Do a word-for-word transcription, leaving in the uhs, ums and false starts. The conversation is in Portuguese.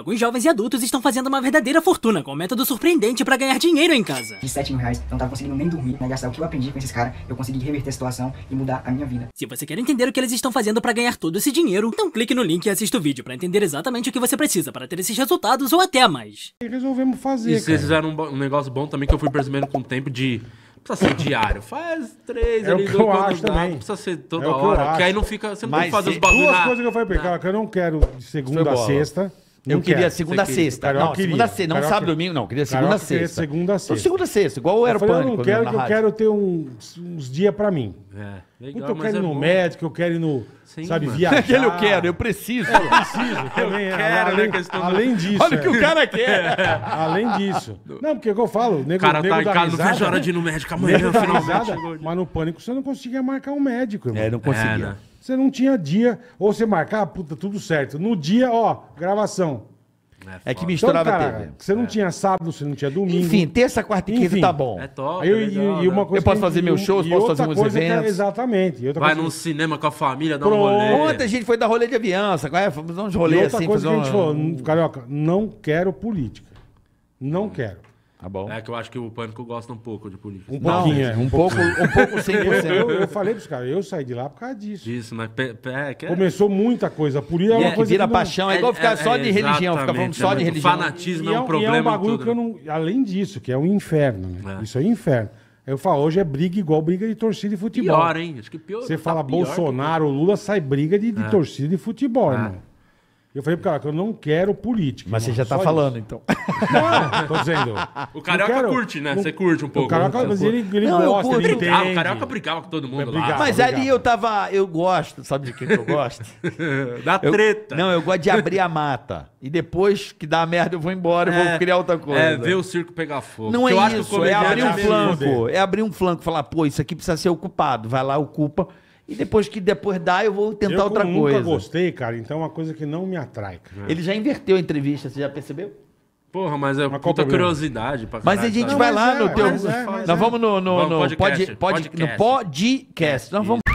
alguns jovens e adultos estão fazendo uma verdadeira fortuna com um método surpreendente para ganhar dinheiro em casa. De sete mil reais, não tava conseguindo nem dormir, né? Gastar o que eu aprendi com esses caras, eu consegui reverter a situação e mudar a minha vida. Se você quer entender o que eles estão fazendo para ganhar todo esse dinheiro, então clique no link e assista o vídeo para entender exatamente o que você precisa para ter esses resultados ou até mais. E resolvemos fazer, e vocês fizeram um, um negócio bom também que eu fui percebendo com o tempo de... Precisa ser diário, faz três, é ali, dois, eu acho dá, também. Precisa ser toda é que hora, porque aí não fica, você não mas tem que fazer os bagulhos. Duas na... coisas que eu falei pra ele, cara, que eu não quero de segunda a sexta. Eu não queria segunda a sexta. Queria. Não, segunda a sexta, não Carioca. Sábado domingo, não. Queria segunda a sexta. segunda a sexta. Segunda a sexta, igual era o Pânico. Eu não quero, que eu quero ter um, uns dias pra mim. É. Legal, puta, eu quero é ir no bom. médico, eu quero ir no, sim, sabe, mano. viajar. Aquele eu quero, eu preciso. É, eu preciso também. Eu quero, além, né, questão além disso. Olha o é. que o cara quer. Além disso. Não, porque é o que eu falo. O cara tá em casa, não vejo hora de ir no médico amanhã. Mas no Pânico você não conseguia marcar um médico. É, não conseguia. Você não tinha dia, ou você marcar, puta, tudo certo. No dia, ó, gravação. É, é que misturava então, cara, T V. Você não é. tinha sábado, você não tinha domingo. Enfim, terça, quarta e quinta tá bom. É top, eu, é legal, e, e uma coisa eu posso fazer meus shows, posso fazer meus eventos. É, exatamente. Vai coisa... num cinema com a família, dá um rolê. Ontem a gente foi dar rolê de avião, sabe? Fomos dar uns rolês assim. Outra coisa que a gente falou, Carioca, não quero política. Não quero. Tá bom. É que eu acho que o Pânico gosta um pouco de política. Um pouquinho, não, é, um, um pouco, um pouco cem por cento. Eu, eu falei pros caras, eu saí de lá por causa disso. Disso, mas... Pe, pe, é, que é... Começou muita coisa, por isso é uma coisa vira que paixão, não... é igual ficar é, só é, de religião, ficar falando só é, de religião. O fanatismo e é um problema. E é um bagulho tudo, que eu não... Né? Além disso, que é um inferno, né? É. Isso é um inferno. Eu falo, hoje é briga igual briga de torcida de futebol. Pior, hein? Acho que pior. Você tá fala pior, Bolsonaro, que... Lula, sai briga de, de é. torcida de futebol, irmão. É. Eu falei pro cara que eu não quero política. Mas mano, você já tá falando, isso. então. Não, tô dizendo. O Carioca quero, curte, né? Não, você curte um pouco. O Carioca, mas ele, ele não, gosta, ele brigava, entende. O Carioca brigava com todo mundo brigava, lá. Mas brigava. ali eu tava... Eu gosto, sabe de quem que eu gosto? Da treta. Eu, não, eu gosto de abrir a mata. E depois que dá a merda eu vou embora, é, eu vou criar outra coisa. É, ver o circo pegar fogo. Não é eu isso, acho que é abrir um flanco. É abrir um flanco, falar, pô, isso aqui precisa ser ocupado. Vai lá, ocupa. E depois que depois dá, eu vou tentar eu outra coisa. Eu nunca gostei, cara. Então é uma coisa que não me atrai, cara. Ele já inverteu a entrevista, você já percebeu? Porra, mas é mas puta curiosidade. Pra caralho, mas a gente não, vai lá é, no teu... É, nós é. vamos no, no, vamos no podcast. Pod, pod, podcast. No podcast. Nós vamos...